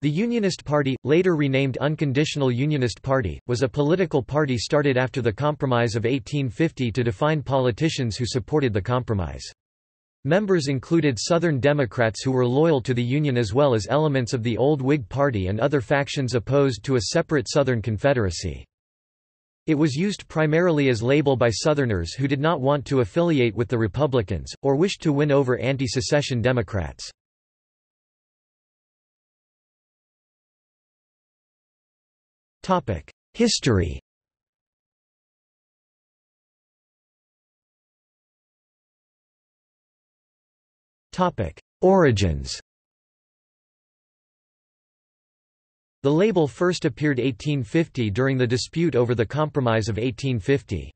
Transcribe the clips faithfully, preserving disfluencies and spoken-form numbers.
The Unionist Party, later renamed Unconditional Unionist Party, was a political party started after the Compromise of eighteen fifty to define politicians who supported the compromise. Members included Southern Democrats who were loyal to the Union as well as elements of the old Whig Party and other factions opposed to a separate Southern Confederacy. It was used primarily as label by Southerners who did not want to affiliate with the Republicans, or wished to win over anti-secession Democrats. History. Origins. The label first appeared eighteen fifty during the dispute over the Compromise of eighteen fifty.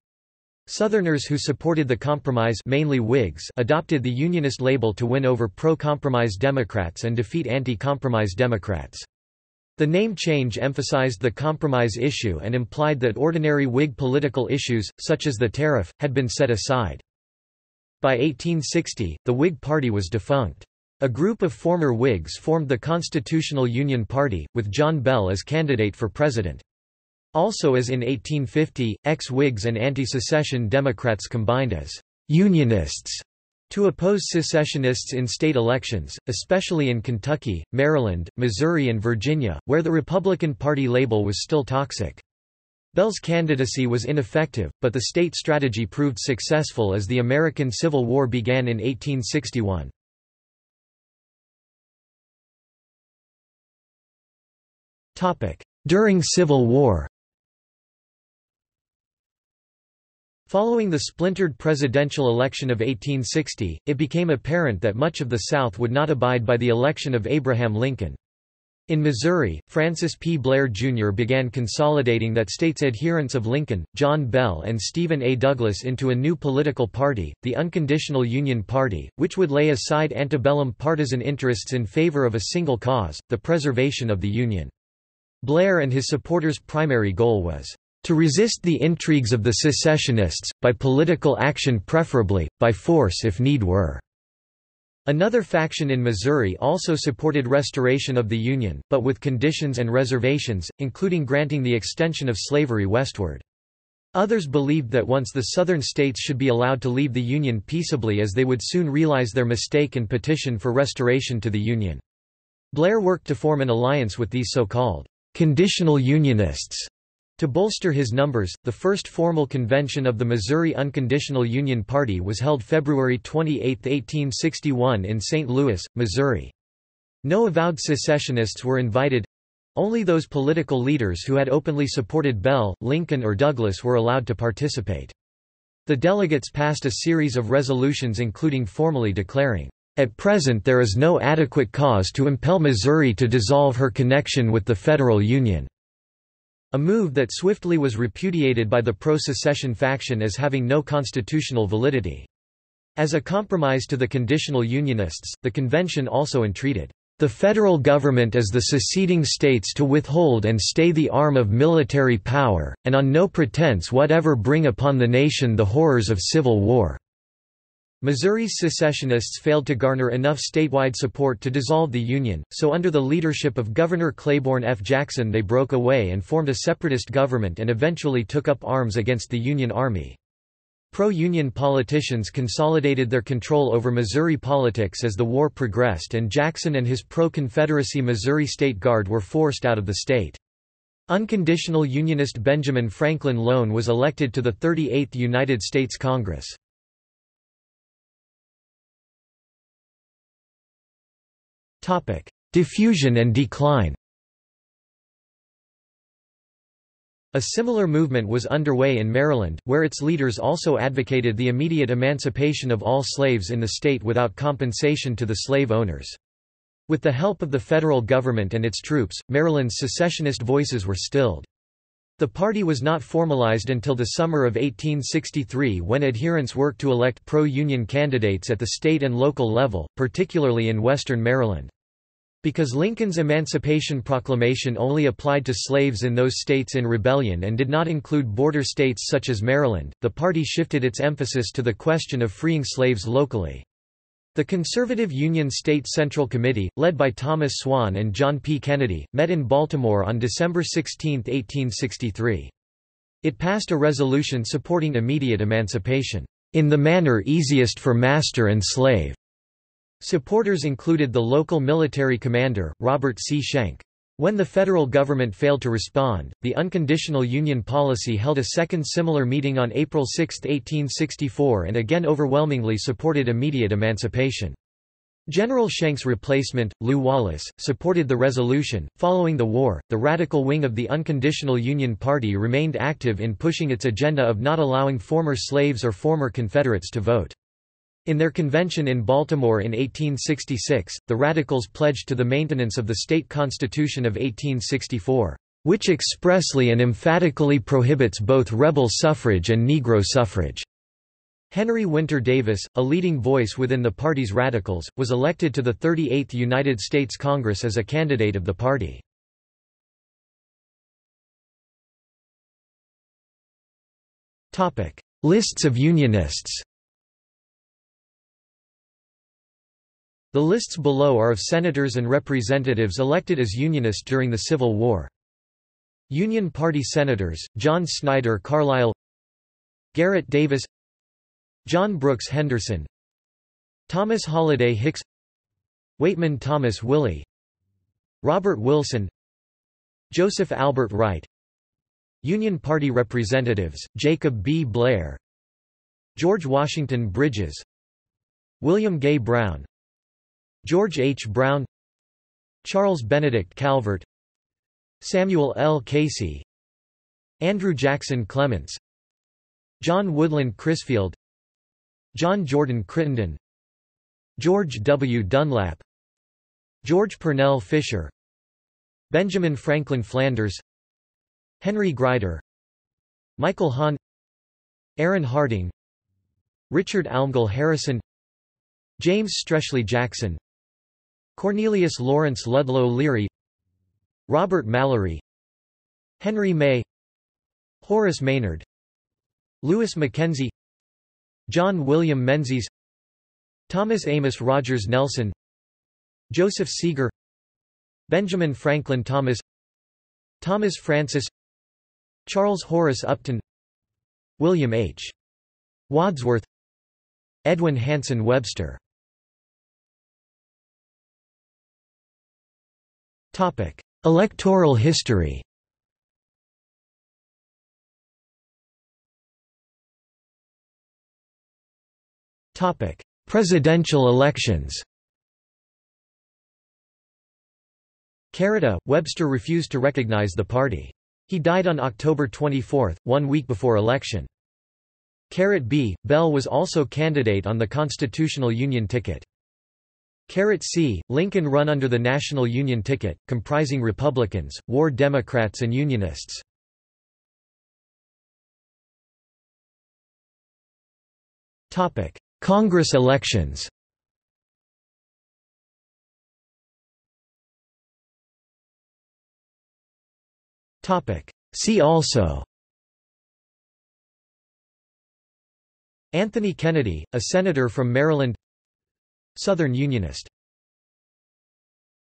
Southerners who supported the Compromise, mainly Whigs, adopted the Unionist label to win over pro-Compromise Democrats and defeat anti-Compromise Democrats. The name change emphasized the compromise issue and implied that ordinary Whig political issues, such as the tariff, had been set aside. By eighteen sixty, the Whig Party was defunct. A group of former Whigs formed the Constitutional Union Party, with John Bell as candidate for president. Also as in eighteen fifty, ex-Whigs and anti-secession Democrats combined as Unionists to oppose secessionists in state elections, especially in Kentucky, Maryland, Missouri and Virginia, where the Republican Party label was still toxic. Bell's candidacy was ineffective, but the state strategy proved successful as the American Civil War began in eighteen sixty-one. During Civil War. Following the splintered presidential election of eighteen sixty, it became apparent that much of the South would not abide by the election of Abraham Lincoln. In Missouri, Francis P. Blair Junior began consolidating that state's adherents of Lincoln, John Bell and Stephen A. Douglas into a new political party, the Unconditional Union Party, which would lay aside antebellum partisan interests in favor of a single cause, the preservation of the Union. Blair and his supporters' primary goal was to resist the intrigues of the secessionists, by political action preferably, by force if need were. Another faction in Missouri also supported restoration of the Union, but with conditions and reservations, including granting the extension of slavery westward. Others believed that once the Southern states should be allowed to leave the Union peaceably, as they would soon realize their mistake and petition for restoration to the Union. Blair worked to form an alliance with these so-called conditional Unionists. To bolster his numbers, the first formal convention of the Missouri Unconditional Union Party was held February twenty-eighth, eighteen sixty-one in Saint Louis, Missouri. No avowed secessionists were invited—only those political leaders who had openly supported Bell, Lincoln or Douglas were allowed to participate. The delegates passed a series of resolutions including formally declaring, "At present there is no adequate cause to impel Missouri to dissolve her connection with the Federal Union." A move that swiftly was repudiated by the pro-secession faction as having no constitutional validity. As a compromise to the conditional Unionists, the convention also entreated, "...the federal government as the seceding states to withhold and stay the arm of military power, and on no pretense whatever bring upon the nation the horrors of civil war." Missouri's secessionists failed to garner enough statewide support to dissolve the Union, so under the leadership of Governor Claiborne F. Jackson they broke away and formed a separatist government and eventually took up arms against the Union Army. Pro-Union politicians consolidated their control over Missouri politics as the war progressed, and Jackson and his pro-Confederacy Missouri State Guard were forced out of the state. Unconditional Unionist Benjamin Franklin Lone was elected to the thirty-eighth United States Congress. Diffusion and decline. A similar movement was underway in Maryland, where its leaders also advocated the immediate emancipation of all slaves in the state without compensation to the slave owners. With the help of the federal government and its troops, Maryland's secessionist voices were stilled. The party was not formalized until the summer of eighteen sixty-three, when adherents worked to elect pro-Union candidates at the state and local level, particularly in western Maryland. Because Lincoln's Emancipation Proclamation only applied to slaves in those states in rebellion and did not include border states such as Maryland, the party shifted its emphasis to the question of freeing slaves locally. The conservative Union State Central Committee, led by Thomas Swann and John P. Kennedy, met in Baltimore on December sixteenth, eighteen sixty-three. It passed a resolution supporting immediate emancipation, "in the manner easiest for master and slave." Supporters included the local military commander, Robert C. Schenck. When the federal government failed to respond, the Unconditional Union Policy held a second similar meeting on April sixth, eighteen sixty-four and again overwhelmingly supported immediate emancipation. General Schenck's replacement, Lew Wallace, supported the resolution. Following the war, the radical wing of the Unconditional Union Party remained active in pushing its agenda of not allowing former slaves or former Confederates to vote. In their convention in Baltimore in eighteen sixty-six, the radicals pledged to the maintenance of the state constitution of eighteen sixty-four, which expressly and emphatically prohibits both rebel suffrage and Negro suffrage. Henry Winter Davis, a leading voice within the party's radicals, was elected to the thirty-eighth United States Congress as a candidate of the party. Topic: Lists of Unionists. The lists below are of senators and representatives elected as Unionists during the Civil War. Union Party Senators, John Snyder Carlisle, Garrett Davis, John Brooks Henderson, Thomas Holliday Hicks, Waitman Thomas Willey, Robert Wilson, Joseph Albert Wright. Union Party Representatives, Jacob B. Blair, George Washington Bridges, William Gay Brown, George H. Brown, Charles Benedict Calvert, Samuel L. Casey, Andrew Jackson Clements, John Woodland Crisfield, John Jordan Crittenden, George W. Dunlap, George Purnell Fisher, Benjamin Franklin Flanders, Henry Grider, Michael Hahn, Aaron Harding, Richard Almgall Harrison, James Streshly Jackson, Cornelius Lawrence Ludlow Leary, Robert Mallory, Henry May, Horace Maynard, Lewis Mackenzie, John William Menzies, Thomas Amos Rogers Nelson, Joseph Seeger, Benjamin Franklin Thomas, Thomas Francis, Charles Horace Upton, William H. Wadsworth, Edwin Hanson Webster. Topic: Electoral history. Topic: Presidential elections. Carita, Webster refused to recognize the party. He died on October twenty-fourth, one week before election. Carrot B. Bell was also candidate on the Constitutional Union ticket. Carrot C. Lincoln run under the National Union ticket, comprising Republicans, War Democrats and Unionists. Congress elections. See also: Anthony Kennedy, a senator from Maryland, Southern Unionist.